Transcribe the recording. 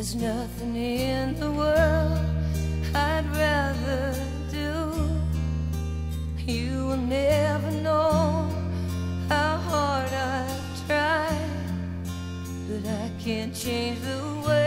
There's nothing in the world I'd rather do. You will never know how hard I've tried, but I can't change the world.